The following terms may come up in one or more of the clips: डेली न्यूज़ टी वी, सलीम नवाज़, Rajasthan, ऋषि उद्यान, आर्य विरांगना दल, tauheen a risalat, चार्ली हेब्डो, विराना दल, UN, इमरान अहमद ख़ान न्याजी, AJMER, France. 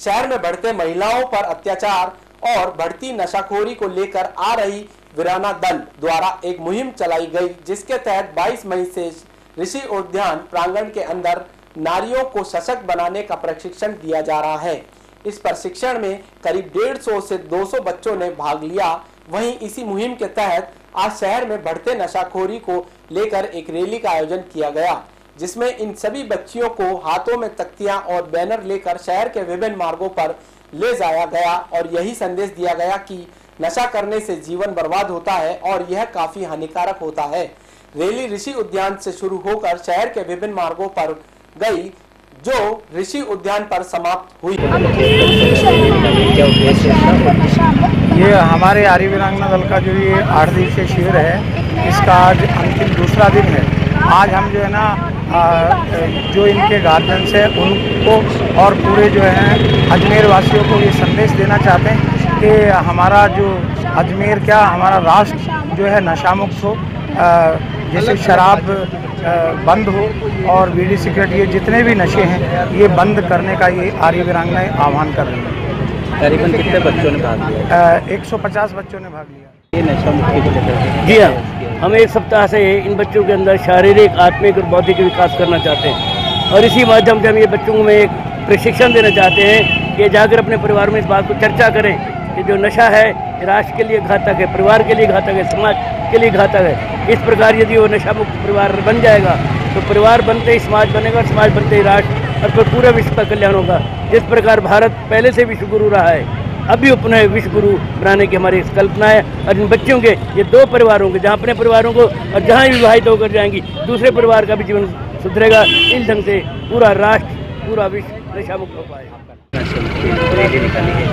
शहर में बढ़ते महिलाओं पर अत्याचार और बढ़ती नशाखोरी को लेकर आ रही विराना दल द्वारा एक मुहिम चलाई गई, जिसके तहत 22 मई से ऋषि उद्यान प्रांगण के अंदर नारियों को सशक्त बनाने का प्रशिक्षण दिया जा रहा है। इस प्रशिक्षण में करीब 150 से 200 बच्चों ने भाग लिया। वहीं इसी मुहिम के तहत आज शहर में बढ़ते नशाखोरी को लेकर एक रैली का आयोजन किया गया, जिसमें इन सभी बच्चियों को हाथों में तख्तियां और बैनर लेकर शहर के विभिन्न मार्गों पर ले जाया गया और यही संदेश दिया गया कि नशा करने से जीवन बर्बाद होता है और यह काफी हानिकारक होता है। रैली ऋषि उद्यान से शुरू होकर शहर के विभिन्न मार्गों पर गई, जो ऋषि उद्यान पर समाप्त हुई। ये हमारे आर्य विरांगना दल का जो ये 8 दिवसीय शिविर है, इसका आज अंतिम दूसरा दिन है। आज हम जो है ना जो इनके गार्जियंस हैं उनको और पूरे जो है अजमेर वासियों को ये संदेश देना चाहते हैं कि हमारा जो अजमेर क्या हमारा राष्ट्र जो है नशा मुक्त हो, जैसे शराब बंद हो और बीड़ी सिगरेट ये जितने भी नशे हैं ये बंद करने का ये आर्य विरांगना आह्वान कर रहे हैं। करीबन कितने बच्चों ने भाग लिया? 150 बच्चों ने भाग लिया। ये नशा मुक्ति जी हाँ, हम एक सप्ताह से इन बच्चों के अंदर शारीरिक, आत्मिक और बौद्धिक विकास करना चाहते हैं और इसी माध्यम से हम ये बच्चों में एक प्रशिक्षण देना चाहते हैं कि जाकर अपने परिवार में इस बात को चर्चा करें कि जो नशा है राष्ट्र के लिए घातक है, परिवार के लिए घातक है, समाज के लिए घातक है। इस प्रकार यदि वो नशा मुक्त परिवार बन जाएगा तो परिवार बनते ही समाज बनेगा, समाज बनते ही राष्ट्र और पूरा विश्व का कल्याण होगा। जिस प्रकार भारत पहले से विश्व गुरु रहा है, अभी अपने विश्व गुरु बनाने की हमारी कल्पना है। और इन बच्चों के ये 2 परिवार होंगे, जहाँ अपने परिवारों को और जहाँ विवाहित होकर जाएंगी दूसरे परिवार का भी जीवन सुधरेगा। इस ढंग से पूरा राष्ट्र, पूरा विश्व नशा मुक्त हो पाएगा।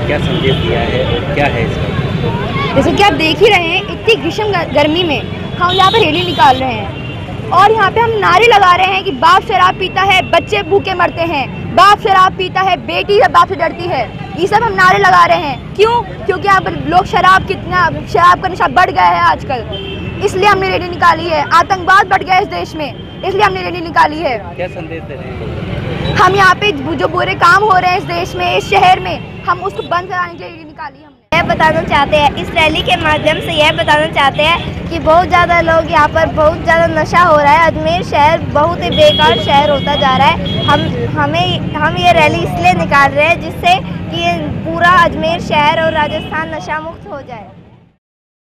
क्या संदेश दिया है और क्या है इसका? जैसे कि आप देख ही रहे हैं, इतनी ग्रीष्म गर्मी में हम यहाँ पे रैली निकाल रहे हैं और यहाँ पे हम नारे लगा रहे हैं कि बाप शराब पीता है बच्चे भूखे मरते हैं, बाप शराब पीता है बेटी बाप से डरती है। ये सब हम नारे लगा रहे हैं, क्यों? क्योंकि आप लोग शराब का नशा बढ़ गया है आजकल, इसलिए हमने रैली निकाली है। आतंकवाद बढ़ गया है इस देश में, इसलिए हमने रैली निकाली है। क्या संदेश दे रहे हैं हम? यहाँ पे जो बुरे काम हो रहे हैं इस देश में, इस शहर में, हम उसको बंद कराने के लिए निकाली हमने। यह बताना चाहते हैं, इस रैली के माध्यम से यह बताना चाहते हैं कि बहुत ज़्यादा लोग यहाँ पर बहुत ज़्यादा नशा हो रहा है। अजमेर शहर बहुत ही बेकार शहर होता जा रहा है। हम ये रैली इसलिए निकाल रहे हैं जिससे कि पूरा अजमेर शहर और राजस्थान नशा मुक्त हो जाए।